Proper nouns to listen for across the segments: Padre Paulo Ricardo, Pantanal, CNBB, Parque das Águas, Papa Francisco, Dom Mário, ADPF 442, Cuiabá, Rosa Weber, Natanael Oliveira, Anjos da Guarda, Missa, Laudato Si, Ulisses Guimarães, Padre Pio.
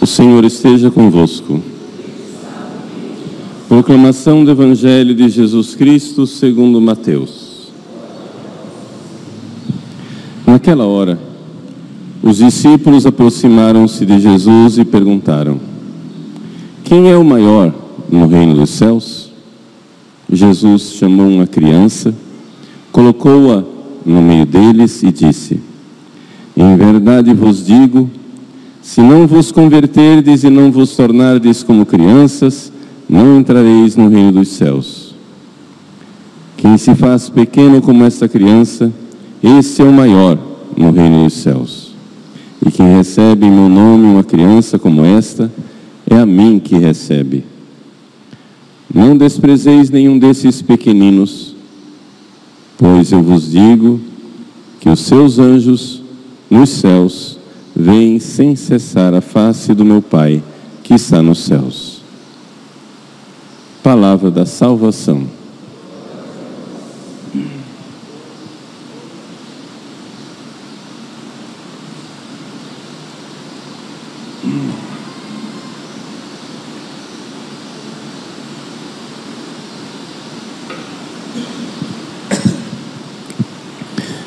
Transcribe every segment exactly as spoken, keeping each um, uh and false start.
O Senhor esteja convosco. Proclamação do Evangelho de Jesus Cristo segundo Mateus. Naquela hora, os discípulos aproximaram-se de Jesus e perguntaram: quem é o maior no reino dos céus? Jesus chamou uma criança, colocou-a no meio deles e disse: em verdade vos digo, se não vos converterdes e não vos tornardes como crianças, não entrareis no reino dos céus. Quem se faz pequeno como esta criança, esse é o maior no reino dos céus. E quem recebe em meu nome uma criança como esta, é a mim que recebe. Não desprezeis nenhum desses pequeninos, pois eu vos digo que os seus anjos nos céus vem sem cessar a face do meu Pai, que está nos céus. Palavra da salvação.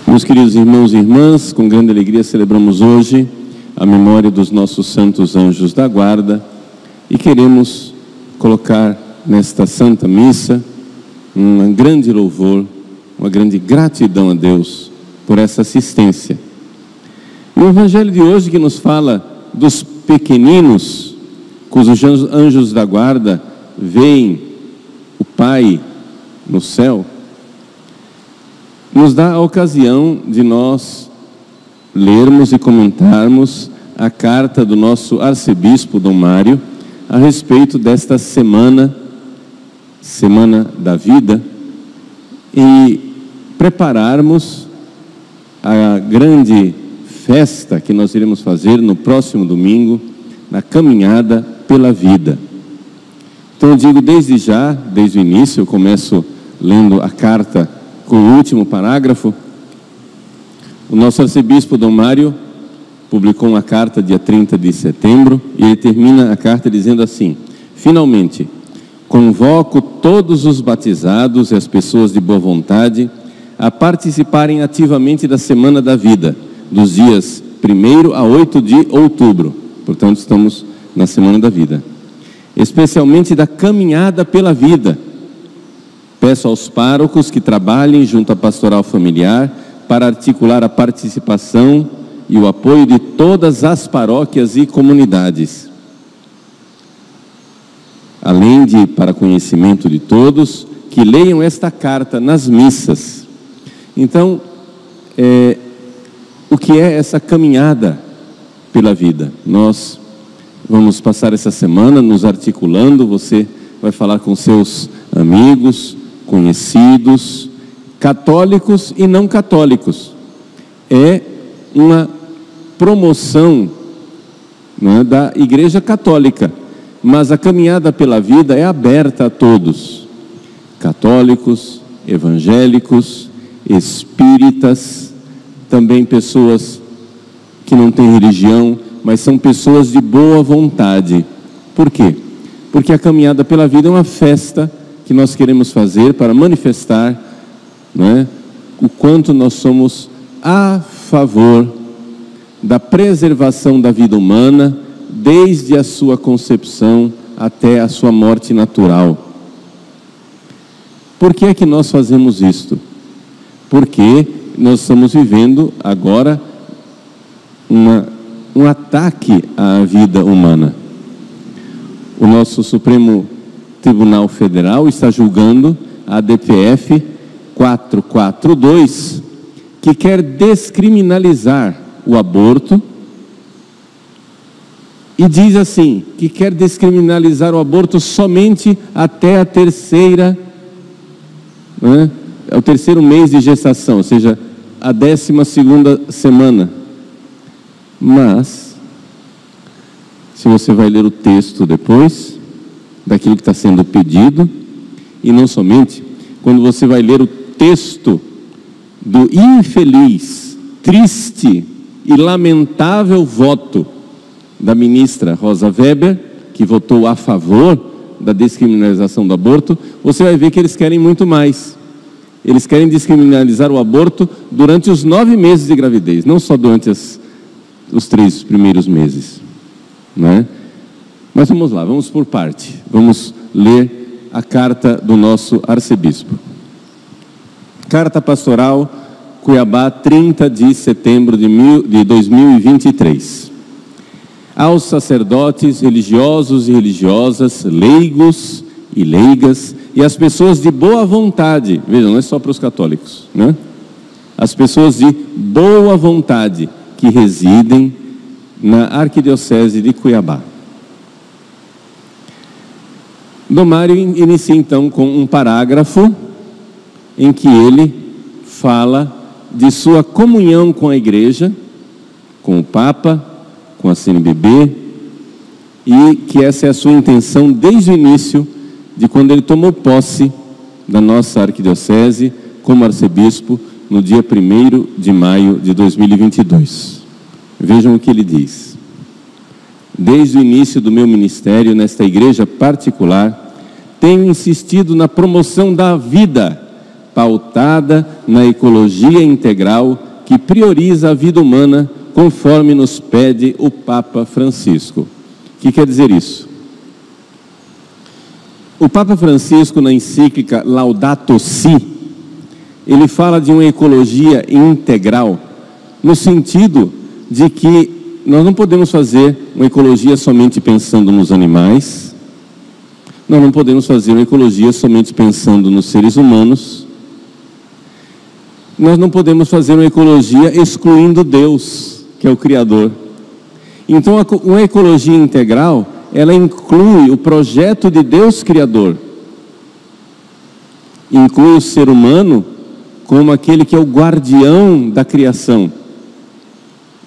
Meus queridos irmãos e irmãs, com grande alegria celebramos hoje a memória dos nossos santos anjos da guarda e queremos colocar nesta santa missa um grande louvor, uma grande gratidão a Deus por essa assistência. E o Evangelho de hoje, que nos fala dos pequeninos, cujos anjos da guarda veem o Pai no céu, nos dá a ocasião de nós lermos e comentarmos a carta do nosso arcebispo Dom Mário a respeito desta semana, Semana da Vida, e prepararmos a grande festa que nós iremos fazer no próximo domingo, na Caminhada pela Vida. Então eu digo desde já, desde o início, eu começo lendo a carta com o último parágrafo. O nosso arcebispo Dom Mário publicou uma carta dia trinta de setembro e ele termina a carta dizendo assim: finalmente, convoco todos os batizados e as pessoas de boa vontade a participarem ativamente da Semana da Vida, dos dias primeiro a oito de outubro. Portanto, estamos na Semana da Vida. Especialmente da Caminhada pela Vida. Peço aos párocos que trabalhem junto à pastoral familiar para articular a participação e o apoio de todas as paróquias e comunidades. Além de, para conhecimento de todos, que leiam esta carta nas missas. Então, é, o que é essa caminhada pela vida? Nós vamos passar essa semana nos articulando, você vai falar com seus amigos, conhecidos, católicos e não católicos. É uma promoção, né, da Igreja Católica, mas a caminhada pela vida é aberta a todos: católicos, evangélicos, espíritas, também pessoas que não têm religião, mas são pessoas de boa vontade. Por quê? Porque a caminhada pela vida é uma festa que nós queremos fazer para manifestar, né, o quanto nós somos a favor da preservação da vida humana desde a sua concepção até a sua morte natural. Por que é que nós fazemos isto? Porque nós estamos vivendo agora uma, um ataque à vida humana. O nosso Supremo Tribunal Federal está julgando a A D P F quatrocentos e quarenta e dois, que quer descriminalizar o aborto, e diz assim, que quer descriminalizar o aborto somente até a terceira, né, o terceiro mês de gestação, ou seja, a décima segunda semana. Mas, se você vai ler o texto depois, daquilo que está sendo pedido, e não somente quando você vai ler o texto do infeliz, triste e lamentável voto da ministra Rosa Weber, que votou a favor da descriminalização do aborto, você vai ver que eles querem muito mais. Eles querem descriminalizar o aborto durante os nove meses de gravidez, não só durante as, os três primeiros meses, né? Mas vamos lá, vamos por parte. Vamos ler a carta do nosso arcebispo. Carta pastoral, Cuiabá, trinta de setembro de dois mil e vinte e três. Aos sacerdotes, religiosos e religiosas, leigos e leigas, e as pessoas de boa vontade, vejam, não é só para os católicos, né? As pessoas de boa vontade que residem na Arquidiocese de Cuiabá. Dom Mário inicia então com um parágrafo em que ele fala de sua comunhão com a Igreja, com o Papa, com a C N B B, e que essa é a sua intenção desde o início, de quando ele tomou posse da nossa arquidiocese como arcebispo no dia primeiro de maio de dois mil e vinte e dois. Vejam o que ele diz. Desde o início do meu ministério nesta igreja particular, tenho insistido na promoção da vida, pautada na ecologia integral que prioriza a vida humana conforme nos pede o Papa Francisco. O que quer dizer isso? O Papa Francisco, na encíclica Laudato Si, ele fala de uma ecologia integral, no sentido de que nós não podemos fazer uma ecologia somente pensando nos animais, nós não podemos fazer uma ecologia somente pensando nos seres humanos, nós não podemos fazer uma ecologia excluindo Deus, que é o Criador. Então, uma ecologia integral, ela inclui o projeto de Deus Criador, inclui o ser humano como aquele que é o guardião da criação,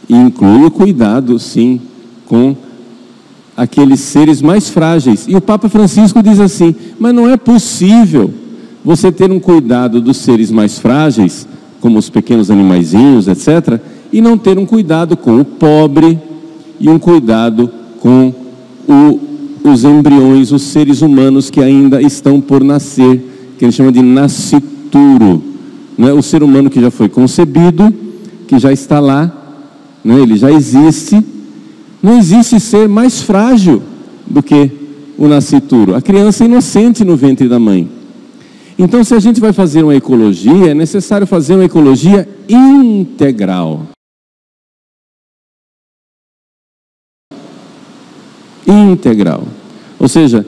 e inclui o cuidado, sim, com aqueles seres mais frágeis. E o Papa Francisco diz assim, mas não é possível você ter um cuidado dos seres mais frágeis, como os pequenos animaizinhos, etcétera, e não ter um cuidado com o pobre e um cuidado com O, os embriões, os seres humanos que ainda estão por nascer, que ele chama de nascituro, né? O ser humano que já foi concebido, que já está lá, né? Ele já existe. Não existe ser mais frágil do que o nascituro, a criança inocente no ventre da mãe. Então, se a gente vai fazer uma ecologia, é necessário fazer uma ecologia integral. Integral, ou seja,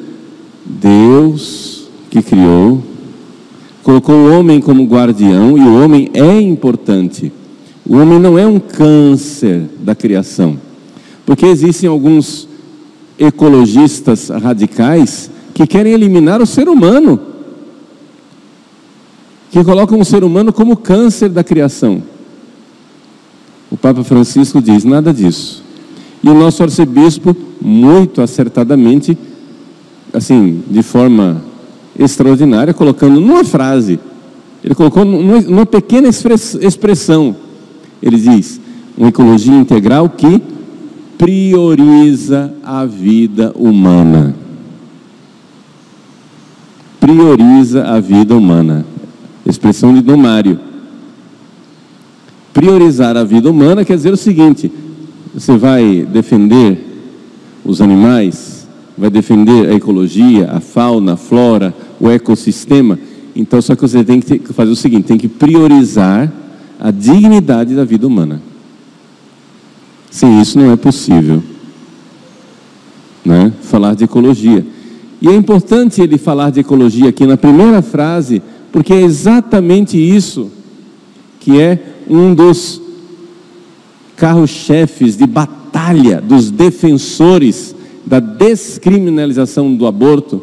Deus que criou, colocou o homem como guardião, e o homem é importante. O homem não é um câncer da criação, porque existem alguns ecologistas radicais que querem eliminar o ser humano, que colocam o ser humano como câncer da criação. O Papa Francisco diz nada disso. E o nosso arcebispo, muito acertadamente, assim, de forma extraordinária, colocando numa frase, ele colocou numa pequena expressão, ele diz, uma ecologia integral que prioriza a vida humana. Prioriza a vida humana. Expressão de Dom Mário. Priorizar a vida humana quer dizer o seguinte: você vai defender os animais, vai defender a ecologia, a fauna, a flora, o ecossistema. Então, só que você tem que fazer o seguinte, tem que priorizar a dignidade da vida humana. Sem isso não é possível, né? Falar de ecologia. E é importante ele falar de ecologia aqui na primeira frase, porque é exatamente isso que é um dos carros-chefes de batalha dos defensores da descriminalização do aborto,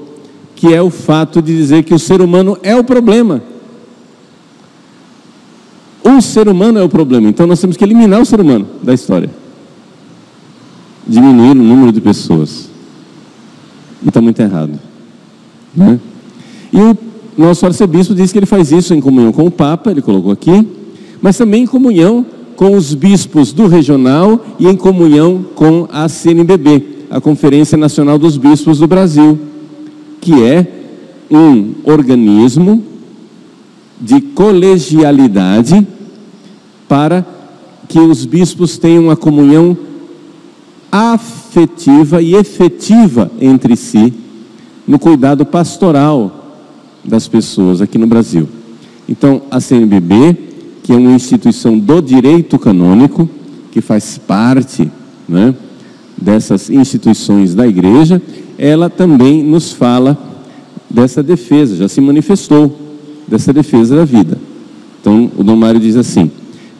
que é o fato de dizer que o ser humano é o problema. O ser humano é o problema, então nós temos que eliminar o ser humano da história. Diminuir o número de pessoas. E está muito errado. Né? E o nosso arcebispo diz que ele faz isso em comunhão com o Papa, ele colocou aqui, mas também em comunhão com os bispos do regional e em comunhão com a C N B B, a Conferência Nacional dos Bispos do Brasil, que é um organismo de colegialidade para que os bispos tenham uma comunhão afetiva e efetiva entre si no cuidado pastoral das pessoas aqui no Brasil. Então, a C N B B, que é uma instituição do direito canônico, que faz parte, né, dessas instituições da Igreja, ela também nos fala dessa defesa, já se manifestou dessa defesa da vida. Então, o Dom Mário diz assim: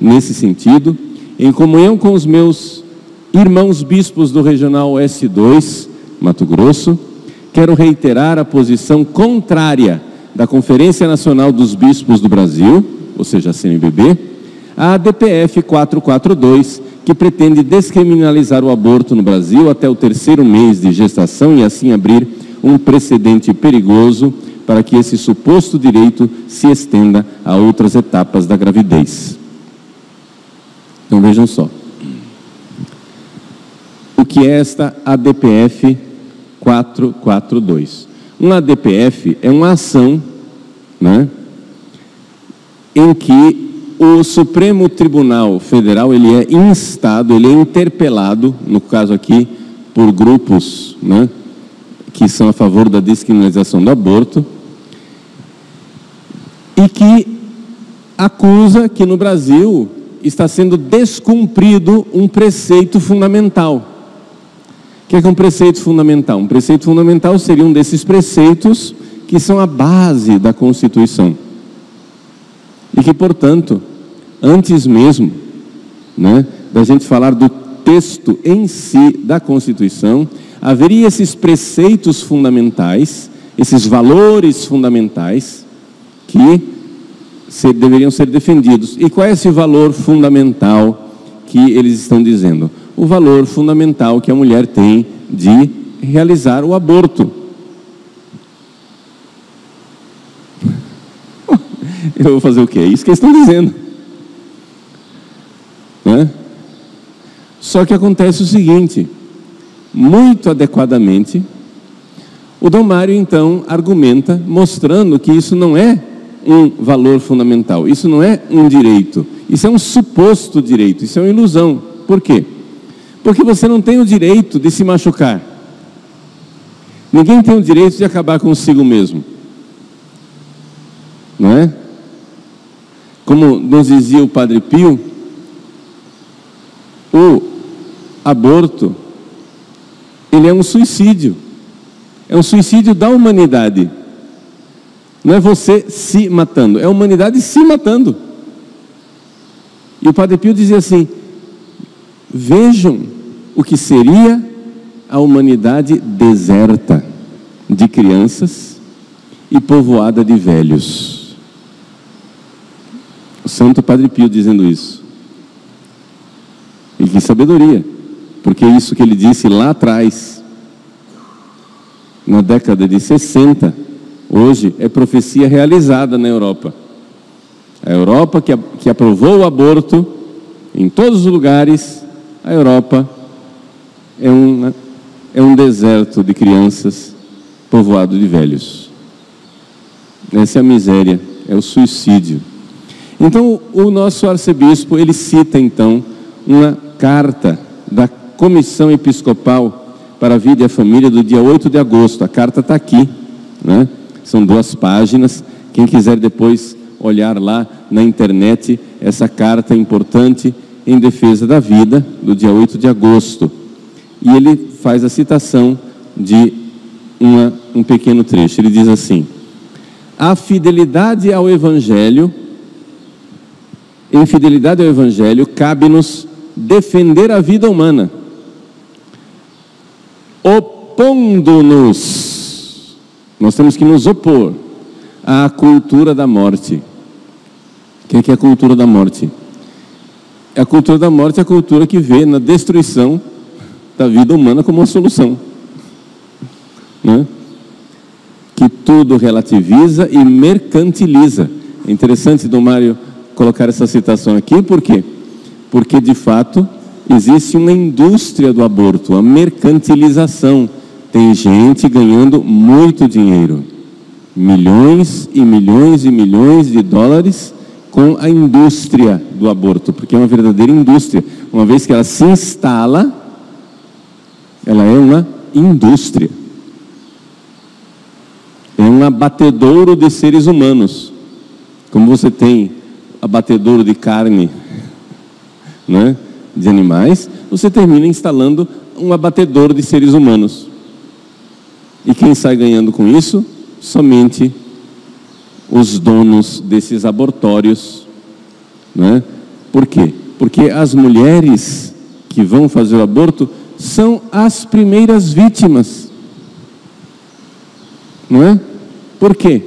nesse sentido, em comunhão com os meus irmãos bispos do Regional S dois, Mato Grosso, quero reiterar a posição contrária da Conferência Nacional dos Bispos do Brasil, ou seja, a C N B B, à A D P F quatrocentos e quarenta e dois, que pretende descriminalizar o aborto no Brasil até o terceiro mês de gestação e assim abrir um precedente perigoso para que esse suposto direito se estenda a outras etapas da gravidez. Então vejam só. O que é esta A D P F quatrocentos e quarenta e dois? Uma A D P F é uma ação, né, em que o Supremo Tribunal Federal, ele é instado, ele é interpelado, no caso aqui, por grupos, né, que são a favor da descriminalização do aborto, e que acusa que no Brasil está sendo descumprido um preceito fundamental. O que é um preceito fundamental? Um preceito fundamental seria um desses preceitos que são a base da Constituição. E que, portanto, antes mesmo, né, da gente falar do texto em si da Constituição, haveria esses preceitos fundamentais, esses valores fundamentais que ser, deveriam ser defendidos. E qual é esse valor fundamental que eles estão dizendo? O valor fundamental que a mulher tem de realizar o aborto. Eu vou fazer o quê? É isso que eles estão dizendo. Né? Só que acontece o seguinte, muito adequadamente, o Dom Mário então argumenta, mostrando que isso não é um valor fundamental, isso não é um direito, isso é um suposto direito, isso é uma ilusão. Por quê? Porque você não tem o direito de se machucar. Ninguém tem o direito de acabar consigo mesmo. Não é? Como nos dizia o Padre Pio, o aborto, ele é um suicídio. É um suicídio da humanidade. Não é você se matando, é a humanidade se matando. E o Padre Pio dizia assim: vejam o que seria a humanidade deserta de crianças e povoada de velhos. O Santo Padre Pio dizendo isso. E que sabedoria, porque isso que ele disse lá atrás, na década de sessenta, hoje é profecia realizada na Europa. A Europa que, que aprovou o aborto em todos os lugares, a Europa é um, é um deserto de crianças povoado de velhos. Essa é a miséria, é o suicídio. Então, o nosso arcebispo, ele cita, então, uma carta da Comissão Episcopal para a Vida e a Família do dia oito de agosto. A carta está aqui, né? São duas páginas. Quem quiser depois olhar lá na internet, essa carta importante em defesa da vida, do dia oito de agosto. E ele faz a citação de uma, um pequeno trecho. Ele diz assim: a fidelidade ao Evangelho... Em fidelidade ao Evangelho, cabe-nos defender a vida humana, opondo-nos, nós temos que nos opor à cultura da morte. O que é, que é a cultura da morte? A cultura da morte é a cultura que vê na destruição da vida humana como uma solução, né? Que tudo relativiza e mercantiliza. É interessante, Dom Mário, colocar essa citação aqui, por quê? Porque, de fato, existe uma indústria do aborto, a mercantilização. Tem gente ganhando muito dinheiro, milhões e milhões e milhões de dólares com a indústria do aborto, porque é uma verdadeira indústria. Uma vez que ela se instala, ela é uma indústria. É um abatedouro de seres humanos. Como você tem abatedouro de carne, né, de animais, você termina instalando um abatedouro de seres humanos. E quem sai ganhando com isso? Somente os donos desses abortórios, né? Por quê? Porque as mulheres que vão fazer o aborto são as primeiras vítimas, não é? Por quê?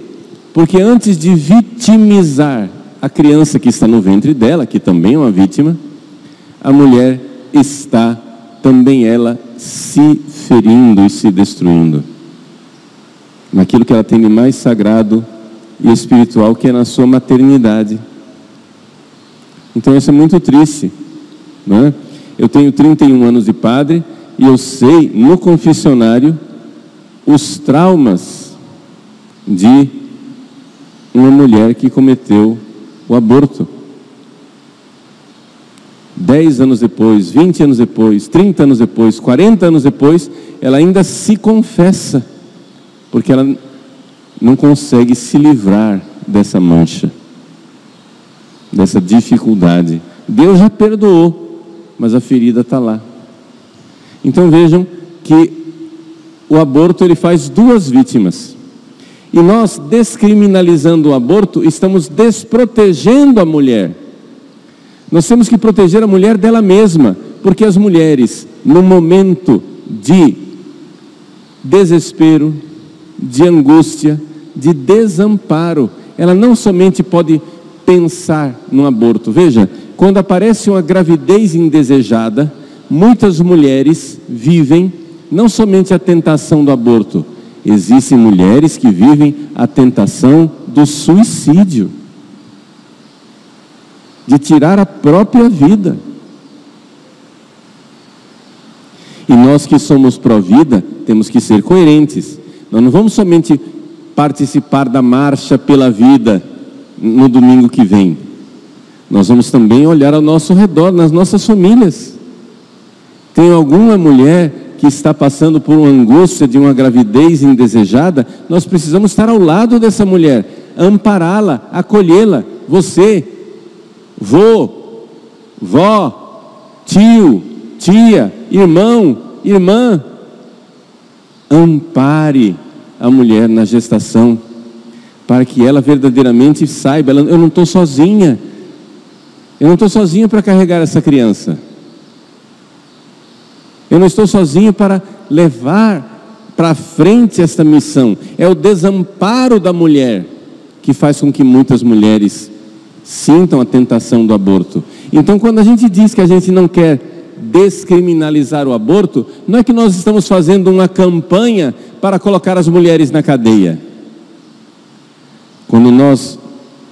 Porque antes de vitimizar a criança que está no ventre dela, que também é uma vítima, a mulher está também ela se ferindo e se destruindo naquilo que ela tem de mais sagrado e espiritual, que é na sua maternidade. Então isso é muito triste, né? Eu tenho trinta e um anos de padre e eu sei, no confessionário, os traumas de uma mulher que cometeu o aborto. Dez anos depois, vinte anos depois, trinta anos depois, quarenta anos depois, ela ainda se confessa, porque ela não consegue se livrar dessa mancha, dessa dificuldade. Deus já perdoou, mas a ferida está lá. Então vejam que o aborto, ele faz duas vítimas. E nós, descriminalizando o aborto, estamos desprotegendo a mulher. Nós temos que proteger a mulher dela mesma, porque as mulheres, no momento de desespero, de angústia, de desamparo, ela não somente pode pensar no aborto. Veja, quando aparece uma gravidez indesejada, muitas mulheres vivem não somente a tentação do aborto, existem mulheres que vivem a tentação do suicídio, de tirar a própria vida. E nós que somos pró-vida, temos que ser coerentes. Nós não vamos somente participar da marcha pela vida no domingo que vem. Nós vamos também olhar ao nosso redor, nas nossas famílias. Tem alguma mulher que está passando por uma angústia de uma gravidez indesejada? Nós precisamos estar ao lado dessa mulher, ampará-la, acolhê-la. Você, vô, vó, tio, tia, irmão, irmã, ampare a mulher na gestação, para que ela verdadeiramente saiba, ela, eu não estou sozinha, eu não estou sozinha para carregar essa criança, eu não estou sozinha para levar para frente esta missão. É o desamparo da mulher que faz com que muitas mulheres sintam a tentação do aborto. Então, quando a gente diz que a gente não quer descriminalizar o aborto, não é que nós estamos fazendo uma campanha para colocar as mulheres na cadeia. Quando nós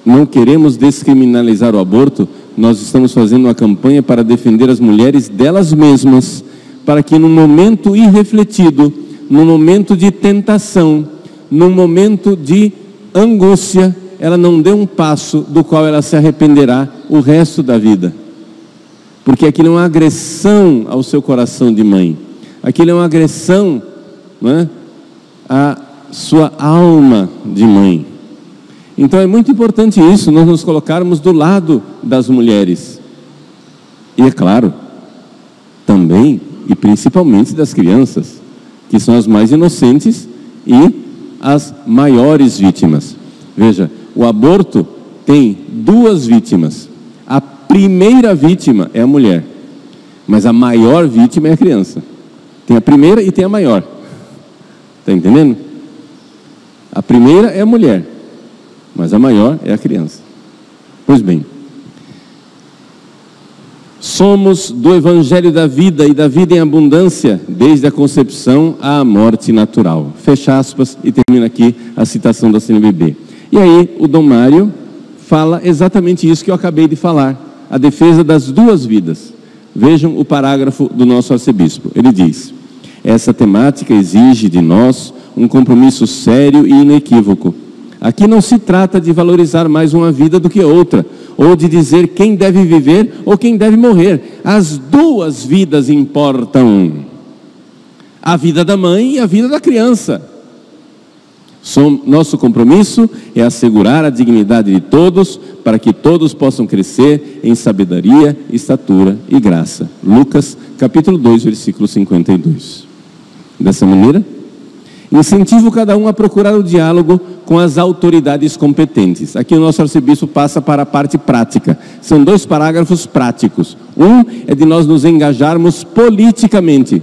não queremos descriminalizar o aborto, nós estamos fazendo uma campanha para defender as mulheres delas mesmas, para que, num momento irrefletido, num momento de tentação, num momento de angústia, ela não dê um passo do qual ela se arrependerá o resto da vida. Porque aquilo é uma agressão ao seu coração de mãe. Aquilo é uma agressão, né, à sua alma de mãe. Então é muito importante isso, nós nos colocarmos do lado das mulheres. E é claro, também e principalmente das crianças, que são as mais inocentes e as maiores vítimas. Veja, o aborto tem duas vítimas. A primeira vítima é a mulher, mas a maior vítima é a criança. Tem a primeira e tem a maior. Está entendendo? A primeira é a mulher, mas a maior é a criança. Pois bem, Somos do Evangelho da vida e da vida em abundância, desde a concepção à morte natural. Fecha aspas e termina aqui a citação da C N B B. E aí o Dom Mário fala exatamente isso que eu acabei de falar, a defesa das duas vidas. Vejam o parágrafo do nosso arcebispo. Ele diz: essa temática exige de nós um compromisso sério e inequívoco. Aqui não se trata de valorizar mais uma vida do que outra, ou de dizer quem deve viver ou quem deve morrer. As duas vidas importam, a vida da mãe e a vida da criança. Som, nosso compromisso é assegurar a dignidade de todos, para que todos possam crescer em sabedoria, estatura e graça. Lucas, capítulo dois, versículo cinquenta e dois. Dessa maneira, incentivo cada um a procurar o diálogo com as autoridades competentes. Aqui o nosso arcebispo passa para a parte prática. São dois parágrafos práticos. Um é de nós nos engajarmos politicamente,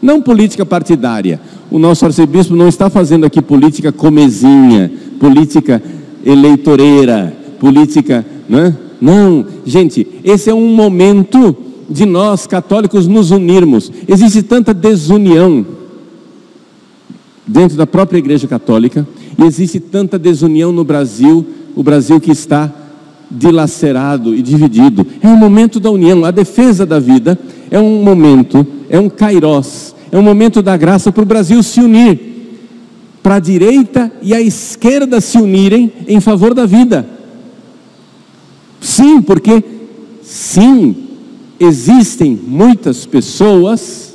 não política partidária. O nosso arcebispo não está fazendo aqui política comezinha, política eleitoreira, política, né? Não, gente, esse é um momento de nós católicos nos unirmos. Existe tanta desunião dentro da própria Igreja Católica e existe tanta desunião no Brasil, o Brasil que está dilacerado e dividido. É um momento da união, a defesa da vida é um momento, é um kairós. É um momento da graça para o Brasil se unir, para a direita e a esquerda se unirem em favor da vida. Sim, porque sim, existem muitas pessoas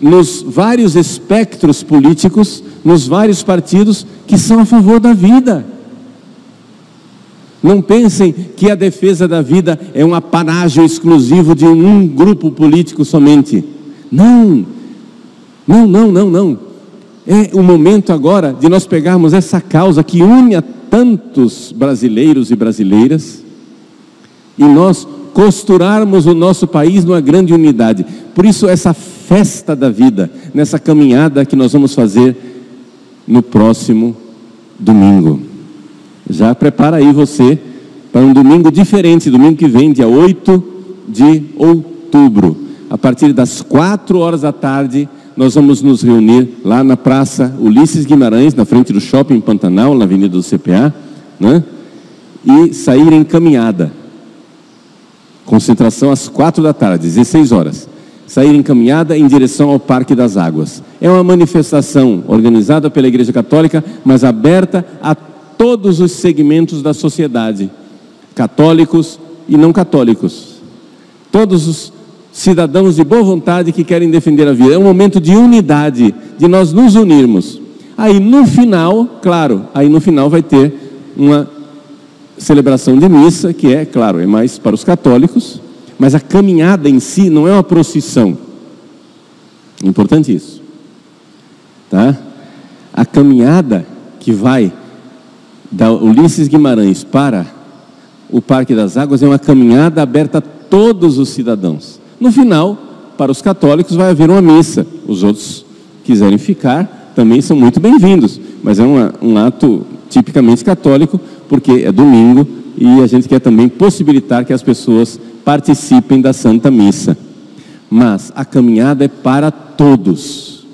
nos vários espectros políticos, nos vários partidos que são a favor da vida. Não pensem que a defesa da vida é um apanágio exclusivo de um grupo político somente. Não, não, não, não, não. É o momento agora de nós pegarmos essa causa que une a tantos brasileiros e brasileiras e nós costurarmos o nosso país numa grande unidade. Por isso, essa festa da vida, nessa caminhada que nós vamos fazer no próximo domingo. Já prepara aí você para um domingo diferente, domingo que vem, dia oito de outubro. A partir das quatro horas da tarde, nós vamos nos reunir lá na Praça Ulisses Guimarães, na frente do Shopping Pantanal, na Avenida do C P A, né? E sair em caminhada. Concentração às quatro da tarde, dezesseis horas. Sair em caminhada em direção ao Parque das Águas. É uma manifestação organizada pela Igreja Católica, mas aberta a todos os segmentos da sociedade, católicos e não católicos. Todos os cidadãos de boa vontade que querem defender a vida. É um momento de unidade, de nós nos unirmos. Aí no final, claro, aí no final vai ter uma celebração de missa, que é, claro, é mais para os católicos, mas a caminhada em si não é uma procissão. Importante isso. Tá? A caminhada que vai da Ulisses Guimarães para o Parque das Águas é uma caminhada aberta a todos os cidadãos. No final, para os católicos vai haver uma missa. Os outros que quiserem ficar também são muito bem-vindos. Mas é uma, um ato tipicamente católico, porque é domingo e a gente quer também possibilitar que as pessoas participem da Santa Missa. Mas a caminhada é para todos.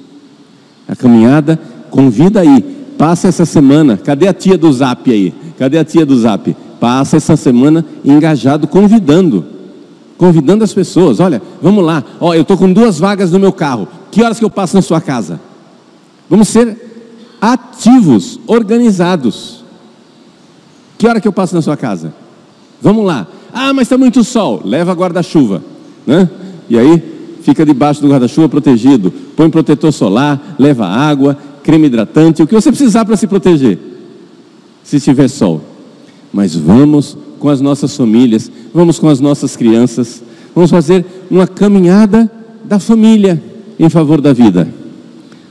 A caminhada convida aí. Passa essa semana. Cadê a tia do Zap aí? Cadê a tia do Zap? Passa essa semana engajado, convidando. Convidando as pessoas, olha, vamos lá, ó, eu estou com duas vagas no meu carro, que horas que eu passo na sua casa? Vamos ser ativos, organizados. Que hora que eu passo na sua casa? Vamos lá. Ah, mas está muito sol, leva guarda-chuva, né? E aí, fica debaixo do guarda-chuva protegido, põe protetor solar, leva água, creme hidratante, o que você precisar para se proteger, se tiver sol. Mas vamos com as nossas famílias, vamos com as nossas crianças, vamos fazer uma caminhada da família em favor da vida.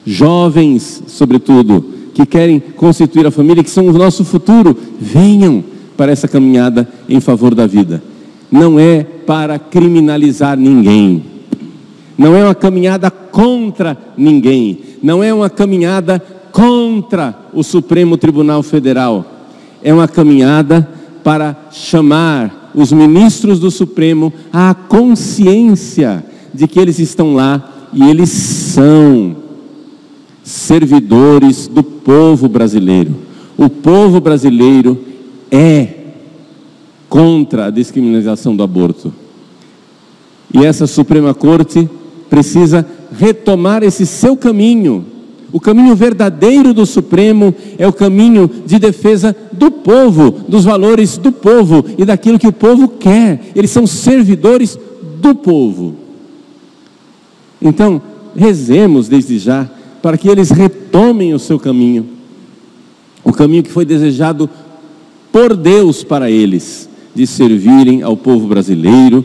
Jovens, sobretudo, que querem constituir a família, que são o nosso futuro, venham para essa caminhada em favor da vida. Não é para criminalizar ninguém, não é uma caminhada contra ninguém, não é uma caminhada contra o Supremo Tribunal Federal, é uma caminhada para chamar os ministros do Supremo a consciência de que eles estão lá e eles são servidores do povo brasileiro. O povo brasileiro é contra a descriminalização do aborto. E essa Suprema Corte precisa retomar esse seu caminho. O caminho verdadeiro do Supremo é o caminho de defesa do povo, dos valores do povo e daquilo que o povo quer. Eles são servidores do povo. Então, rezemos desde já para que eles retomem o seu caminho, o caminho que foi desejado por Deus para eles, de servirem ao povo brasileiro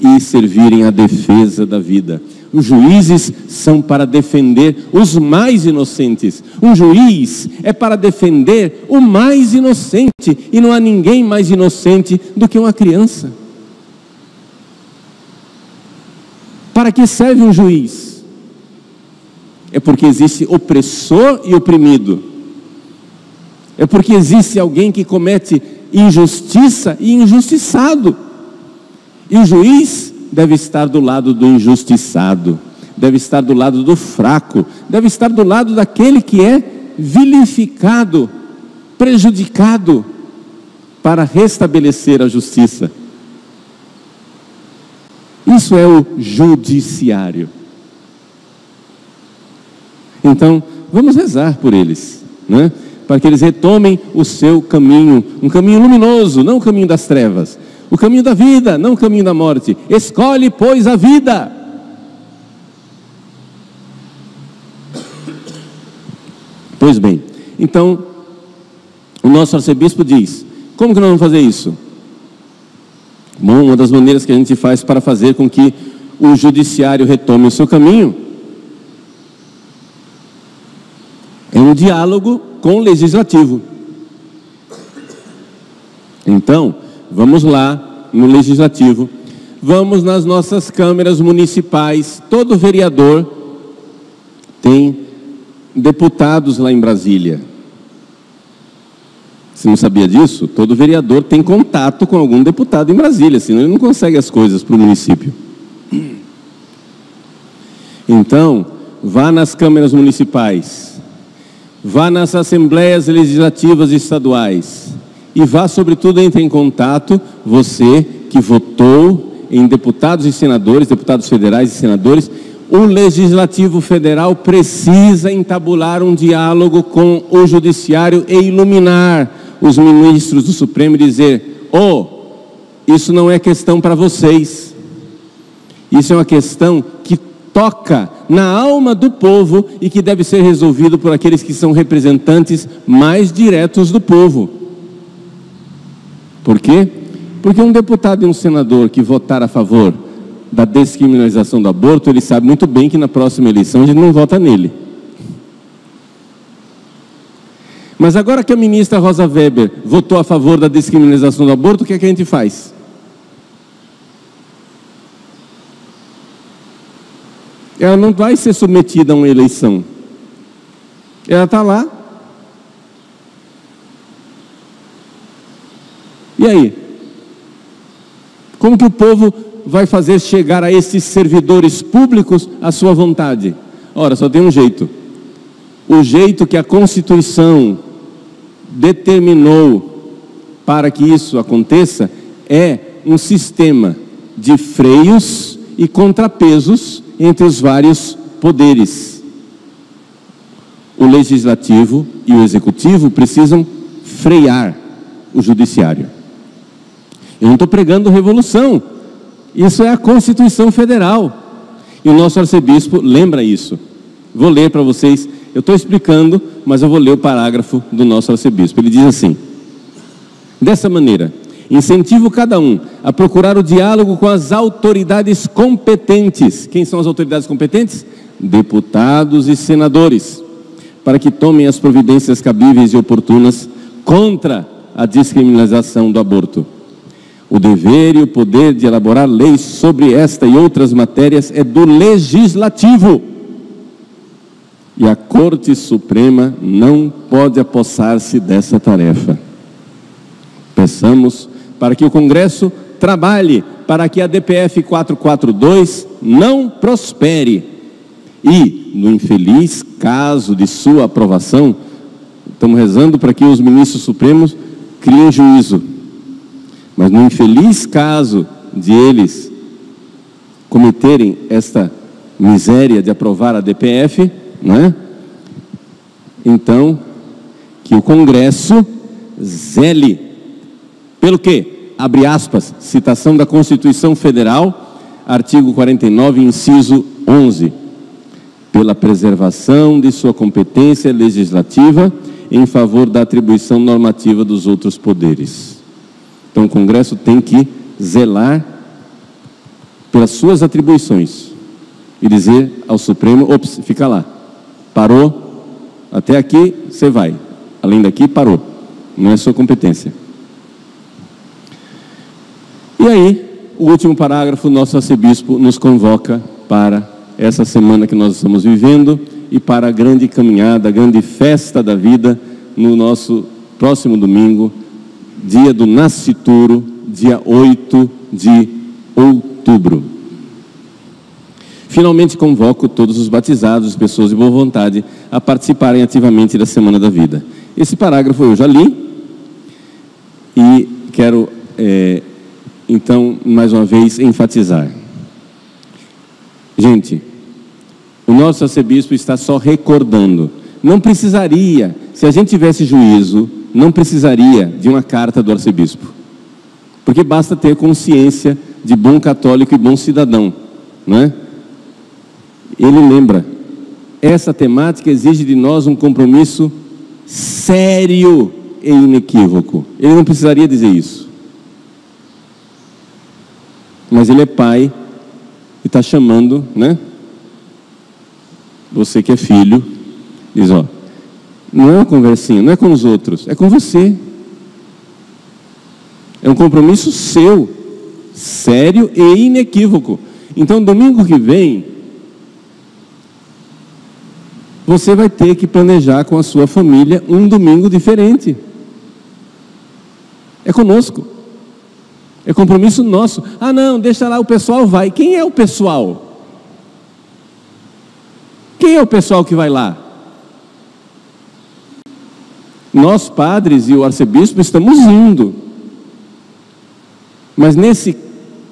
e servirem à defesa da vida. Os juízes são para defender os mais inocentes. Um juiz é para defender o mais inocente, e não há ninguém mais inocente do que uma criança. Para que serve um juiz? É porque existe opressor e oprimido. É porque existe alguém que comete injustiça e injustiçado. E o juiz deve estar do lado do injustiçado, deve estar do lado do fraco, deve estar do lado daquele que é vilificado, prejudicado, para restabelecer a justiça. Isso é o judiciário. Então, vamos rezar por eles, né? Para que eles retomem o seu caminho, um caminho luminoso, não o caminho das trevas. O caminho da vida, não o caminho da morte. Escolhe, pois, a vida. Pois bem, então, o nosso arcebispo diz, como que nós vamos fazer isso? Bom, uma das maneiras que a gente faz para fazer com que o judiciário retome o seu caminho é um diálogo com o legislativo. Então, vamos lá no legislativo, vamos nas nossas câmaras municipais, todo vereador tem deputados lá em Brasília. Você não sabia disso? Todo vereador tem contato com algum deputado em Brasília, senão ele não consegue as coisas para o município. Então, vá nas câmaras municipais, vá nas assembleias legislativas estaduais. E vá, sobretudo, entre em contato, você que votou em deputados e senadores, deputados federais e senadores. O Legislativo Federal precisa entabular um diálogo com o Judiciário e iluminar os ministros do Supremo e dizer: oh, isso não é questão para vocês. Isso é uma questão que toca na alma do povo e que deve ser resolvido por aqueles que são representantes mais diretos do povo. Por quê? Porque um deputado e um senador que votar a favor da descriminalização do aborto, ele sabe muito bem que na próxima eleição a gente não vota nele. Mas agora que a ministra Rosa Weber votou a favor da descriminalização do aborto, o que é que a gente faz? Ela não vai ser submetida a uma eleição. Ela está lá. E aí? Como que o povo vai fazer chegar a esses servidores públicos a sua vontade? Ora, só tem um jeito. O jeito que a Constituição determinou para que isso aconteça é um sistema de freios e contrapesos entre os vários poderes. O legislativo e o executivo precisam frear o judiciário. Eu não estou pregando revolução. Isso é a Constituição Federal. E o nosso arcebispo lembra isso. Vou ler para vocês. Eu estou explicando, mas eu vou ler o parágrafo do nosso arcebispo. Ele diz assim: dessa maneira, incentivo cada um a procurar o diálogo com as autoridades competentes. Quem são as autoridades competentes? Deputados e senadores. Para que tomem as providências cabíveis e oportunas contra a descriminalização do aborto. O dever e o poder de elaborar leis sobre esta e outras matérias é do Legislativo. E a Corte Suprema não pode apossar-se dessa tarefa. Peçamos para que o Congresso trabalhe para que a A D P F quatrocentos e quarenta e dois não prospere e, no infeliz caso de sua aprovação, estamos rezando para que os ministros supremos criem juízo, mas no infeliz caso de eles cometerem esta miséria de aprovar a A D P F, né? Então, que o Congresso zele pelo que, abre aspas, citação da Constituição Federal, artigo quarenta e nove, inciso onze, pela preservação de sua competência legislativa em favor da atribuição normativa dos outros poderes. Então, o Congresso tem que zelar pelas suas atribuições e dizer ao Supremo, ops, fica lá, parou, até aqui você vai, além daqui parou, não é sua competência. E aí, o último parágrafo, nosso arcebispo nos convoca para essa semana que nós estamos vivendo e para a grande caminhada, a grande festa da vida no nosso próximo domingo, dia do nascituro, dia oito de outubro. Finalmente convoco todos os batizados, pessoas de boa vontade, a participarem ativamente da Semana da Vida. Esse parágrafo eu já li e quero, é, então, mais uma vez, enfatizar. Gente, o nosso arcebispo está só recordando. Não precisaria, se a gente tivesse juízo, não precisaria de uma carta do arcebispo. Porque basta ter consciência de bom católico e bom cidadão, né? Ele lembra, essa temática exige de nós um compromisso sério e inequívoco. Ele não precisaria dizer isso. Mas ele é pai e está chamando, né? Você que é filho, diz, ó, não é uma conversinha, não é com os outros, é com você. É um compromisso seu, sério e inequívoco. Então, domingo que vem, você vai ter que planejar com a sua família um domingo diferente. É conosco. É compromisso nosso. Ah, não, deixa lá, o pessoal vai. Quem é o pessoal? Quem é o pessoal que vai lá? Nós, padres e o arcebispo, estamos indo. Mas nesse,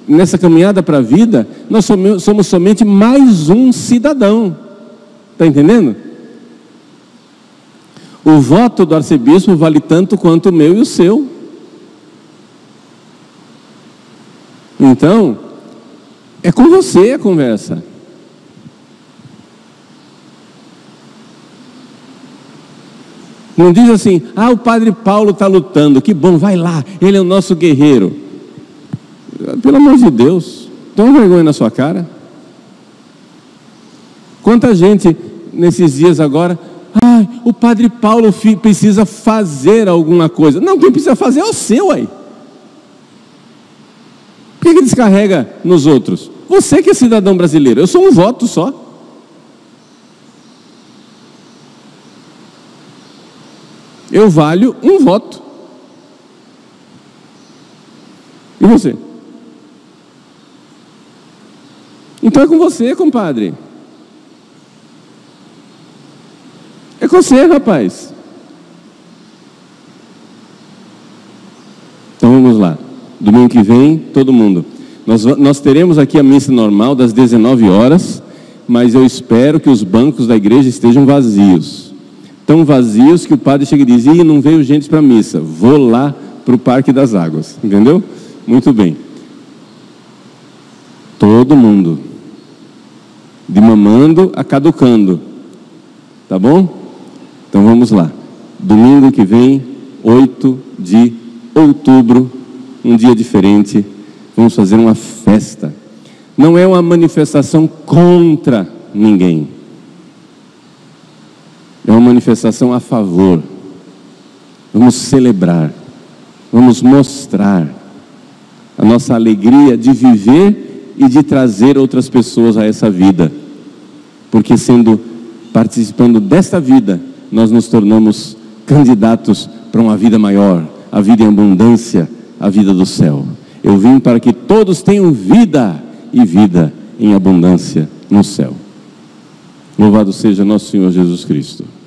nessa caminhada para a vida, nós somos, somos somente mais um cidadão. Está entendendo? O voto do arcebispo vale tanto quanto o meu e o seu. Então, é com você a conversa. Não diz assim, ah, o padre Paulo está lutando, que bom, vai lá, ele é o nosso guerreiro. Pelo amor de Deus, toma vergonha na sua cara. Quanta gente, nesses dias agora, ah, o padre Paulo precisa fazer alguma coisa. Não, quem precisa fazer é o seu aí. Por que descarrega nos outros? Você que é cidadão brasileiro, eu sou um voto só. Eu valho um voto. E você? Então é com você, compadre. É com você, rapaz. Então vamos lá. Domingo que vem, todo mundo. Nós, nós teremos aqui a missa normal das dezenove horas, mas eu espero que os bancos da igreja estejam vazios. Tão vazios que o padre chega e diz, ih, não veio gente para a missa, vou lá para o Parque das Águas. Entendeu? Muito bem. Todo mundo. De mamando a caducando. Tá bom? Então vamos lá. Domingo que vem, oito de outubro. Um dia diferente, vamos fazer uma festa. Não é uma manifestação contra ninguém. É uma manifestação a favor. Vamos celebrar. Vamos mostrar a nossa alegria de viver e de trazer outras pessoas a essa vida. Porque sendo, participando desta vida, nós nos tornamos candidatos para uma vida maior, a vida em abundância, a vida do céu. Eu vim para que todos tenham vida e vida em abundância no céu. Louvado seja nosso Senhor Jesus Cristo.